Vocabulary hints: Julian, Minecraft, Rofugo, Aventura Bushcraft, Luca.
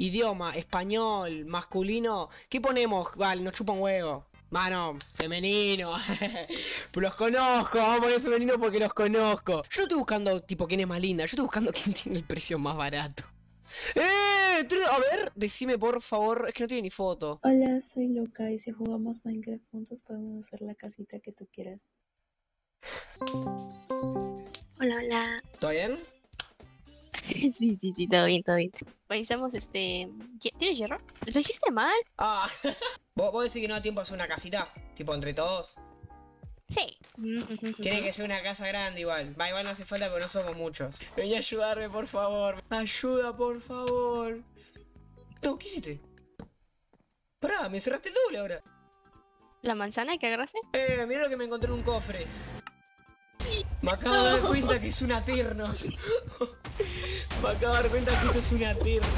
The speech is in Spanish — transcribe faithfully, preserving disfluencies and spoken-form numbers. idioma, español, masculino. ¿Qué ponemos? Vale, nos chupa un huevo. Mano, femenino. Los conozco, vamos a poner femenino porque los conozco. Yo no estoy buscando tipo quién es más linda, yo estoy buscando quién tiene el precio más barato. ¡Eh! A ver, decime por favor, es que no tiene ni foto. Hola, soy Luca y si jugamos Minecraft juntos podemos hacer la casita que tú quieras. Hola, hola. ¿Todo bien? Sí, sí, sí, todo bien, todo bien. Pensamos, este... ¿Tienes hierro? ¿Lo hiciste mal? Ah, ¿Vos, vos decís que no da tiempo a hacer una casita? ¿Tipo entre todos? Sí. Tiene que ser una casa grande igual. Va, igual no hace falta porque no somos muchos. Vení a ayudarme, por favor. Ayuda, por favor. No, ¿qué hiciste? Pará, me cerraste el doble ahora. ¿La manzana que agarraste? Eh, mirá lo que me encontré en un cofre. Me acabo de dar cuenta que es una terno. Me acabo de dar cuenta que esto es una terno.